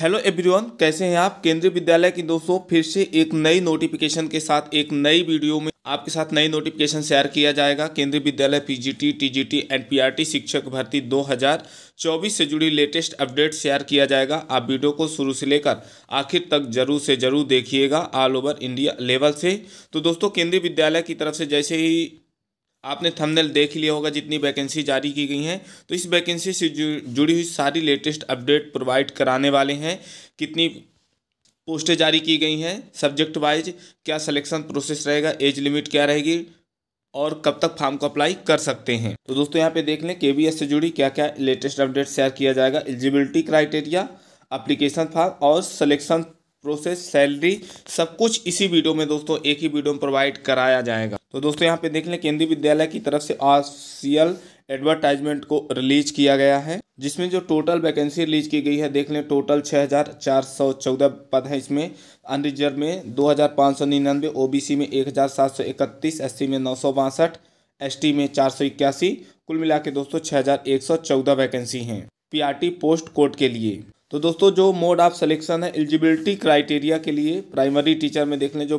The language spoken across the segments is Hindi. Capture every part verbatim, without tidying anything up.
हेलो एवरीवन, कैसे हैं आप। केंद्रीय विद्यालय की दोस्तों फिर से एक नई नोटिफिकेशन के साथ एक नई वीडियो में आपके साथ नई नोटिफिकेशन शेयर किया जाएगा। केंद्रीय विद्यालय पीजीटी, टीजीटी एंड पीआरटी शिक्षक भर्ती दो हज़ार चौबीस से जुड़ी लेटेस्ट अपडेट शेयर किया जाएगा। आप वीडियो को शुरू से लेकर आखिर तक जरूर से जरूर देखिएगा, ऑल ओवर इंडिया लेवल से। तो दोस्तों केंद्रीय विद्यालय की तरफ से जैसे ही आपने थंबनेल देख लिया होगा जितनी वैकेंसी जारी की गई हैं, तो इस वैकेंसी से जुड़ी हुई सारी लेटेस्ट अपडेट प्रोवाइड कराने वाले हैं। कितनी पोस्टें जारी की गई हैं, सब्जेक्ट वाइज क्या सिलेक्शन प्रोसेस रहेगा, एज लिमिट क्या रहेगी और कब तक फॉर्म को अप्लाई कर सकते हैं। तो दोस्तों यहाँ पे देख लें केवीएस से जुड़ी क्या क्या लेटेस्ट अपडेट शेयर किया जाएगा। एलिजिबिलिटी क्राइटेरिया, अप्लीकेशन फॉर्म और सिलेक्शन प्रोसेस, सैलरी, सब कुछ इसी वीडियो में दोस्तों एक ही वीडियो में प्रोवाइड कराया जाएगा। तो दोस्तों यहाँ पे देख लें केंद्रीय विद्यालय की तरफ से ऑफिशियल एडवर्टाइजमेंट को रिलीज किया गया है, जिसमें जो टोटल वैकेंसी रिलीज की गई है देख लें टोटल छः हज़ार चार सौ चौदह पद हैं। इसमें अनरिजर्व में दो हज़ार पाँच सौ निन्यानवे, ओबीसी में एक हज़ार सात सौ इकतीस, एससी में नौ सौ बासठ, एसटी में चार सौ इक्यासी, कुल मिला के दोस्तों छः हज़ार एक सौ चौदह वैकेंसी हैं पीआरटी पोस्ट कोड के लिए। तो दोस्तों जो मोड ऑफ सिलेक्शन है एलिजिबिलिटी क्राइटेरिया के लिए, प्राइमरी टीचर में देख लें जो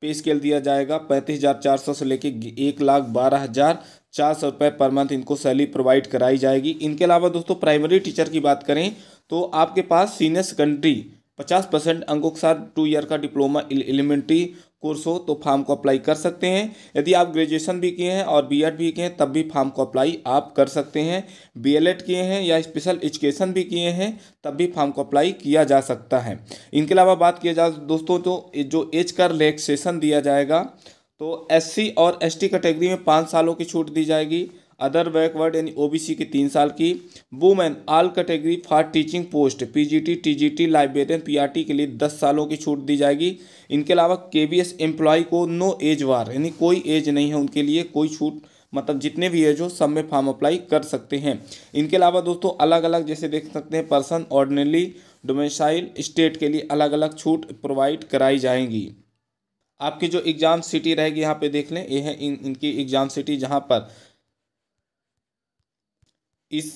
पे स्केल दिया जाएगा पैंतीस हज़ार चार सौ से लेकर एक लाख बारह हज़ार चार सौ रुपये पर मंथ इनको सैलरी प्रोवाइड कराई जाएगी। इनके अलावा दोस्तों प्राइमरी टीचर की बात करें तो आपके पास सीनियर सेकेंडरी पचास परसेंट अंकों के साथ टू ईयर का डिप्लोमा एलिमेंट्री कोर्स हो तो फॉर्म को अप्लाई कर सकते हैं। यदि आप ग्रेजुएशन भी किए हैं और बीएड भी किए हैं तब भी फॉर्म को अप्लाई आप कर सकते हैं। बीएलएड किए हैं या स्पेशल एजुकेशन भी किए हैं तब भी फॉर्म को अप्लाई किया जा सकता है। इनके अलावा बात किया जाए दोस्तों तो जो एज का रिलैक्सेशन दिया जाएगा तो एससी और एसटी कैटेगरी में पाँच सालों की छूट दी जाएगी। अदर बैकवर्ड यानी ओबीसी की तीन साल की, women all category for teaching post, PGT, TGT, librarian, PRT के लिए दस सालों की छूट दी जाएगी। इनके अलावा केवीएस एम्प्लॉय को नो एज वार यानी कोई एज नहीं है उनके लिए, कोई छूट मतलब जितने भी एज हो सब में फॉर्म अप्लाई कर सकते हैं। इनके अलावा दोस्तों अलग अलग जैसे देख सकते हैं पर्सन ऑर्डिनरी डोमेसाइल स्टेट के लिए अलग अलग छूट प्रोवाइड कराई जाएंगी। आपकी जो एग्ज़ाम सिटी रहेगी यहाँ पर देख लें, ये है इन, इनकी एग्ज़ाम सिटी जहाँ पर इस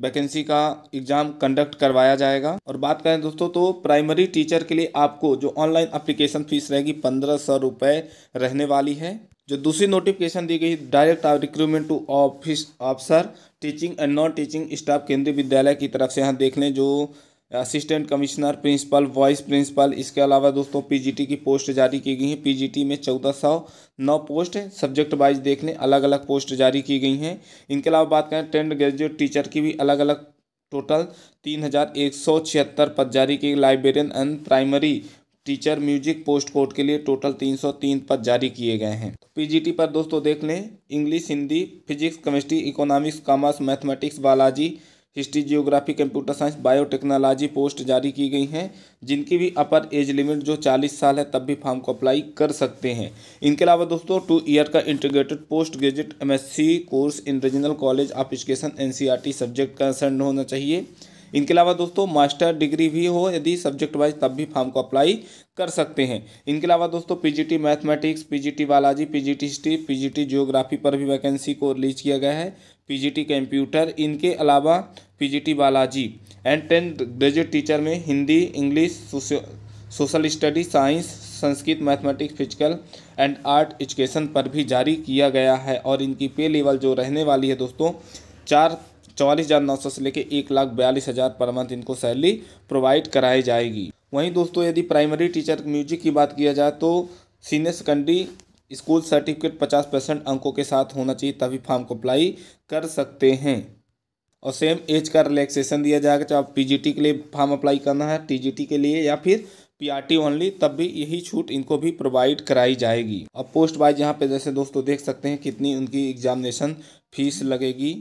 वैकेंसी का एग्ज़ाम कंडक्ट करवाया जाएगा। और बात करें दोस्तों तो प्राइमरी टीचर के लिए आपको जो ऑनलाइन अप्लीकेशन फ़ीस रहेगी पंद्रह सौ रुपये रहने वाली है। जो दूसरी नोटिफिकेशन दी गई direct recruitment to office officer teaching and non teaching staff Kendriya Vidyalaya की तरफ से, यहाँ देख लें जो assistant commissioner, principal, vice principal. इसके अलावा दोस्तों पीजीटी की पोस्ट जारी की गई हैं। पीजीटी में चौदह सौ नौ पोस्ट है, सब्जेक्ट वाइज देख लें अलग अलग पोस्ट जारी की गई हैं। इनके अलावा बात करें टेंथ ग्रेजुएट टीचर की भी अलग अलग टोटल तीन हज़ार एक सौ छिहत्तर पद जारी किए। Librarian and primary teacher music post code के लिए टोटल तीन सौ तीन पद जारी किए गए हैं। पीजीटी पर दोस्तों देख लें English, Hindi, physics, chemistry, economics, commerce, mathematics, biology, history, geography, computer science, biotechnology post जारी की गई हैं, जिनकी भी अपर एज लिमिट जो चालीस साल है तब भी फॉर्म को अप्लाई कर सकते हैं। इनके अलावा दोस्तों टू ईयर का integrated post graduate MSc course in regional college of education NCERT subject concern होना चाहिए। इनके अलावा दोस्तों मास्टर डिग्री भी हो यदि सब्जेक्ट वाइज तब भी फॉर्म को अप्लाई कर सकते हैं। इनके अलावा दोस्तों PGT mathematics, PGT biology, PGT history, PGT geography पर भी वैकेंसी को रिलीज किया गया है। पीजीटी कंप्यूटर, इनके अलावा PGT biology and tenth graduate teacher में Hindi, English, social study, science, Sanskrit, mathematics, physical and art education पर भी जारी किया गया है। और इनकी पे लेवल जो रहने वाली है दोस्तों चार चौवालीस हज़ार नौ सौ से लेकर एक लाख बयालीस हज़ार पर मंथ इनको सैलरी प्रोवाइड कराई जाएगी। वहीं दोस्तों यदि प्राइमरी टीचर म्यूजिक की बात किया जाए तो सीनियर सेकेंडरी स्कूल सर्टिफिकेट पचास परसेंट अंकों के साथ होना चाहिए तभी फॉर्म को अप्लाई कर सकते हैं। और सेम एज का रिलैक्सेशन दिया जाएगा, चाहे आप पीजीटी के लिए फॉर्म अप्लाई करना है, टीजीटी के लिए या फिर पीआरटी ओनली, तब भी यही छूट इनको भी प्रोवाइड कराई जाएगी। और पोस्ट वाइज यहाँ पे जैसे दोस्तों देख सकते हैं कितनी उनकी एग्जामिनेशन फीस लगेगी।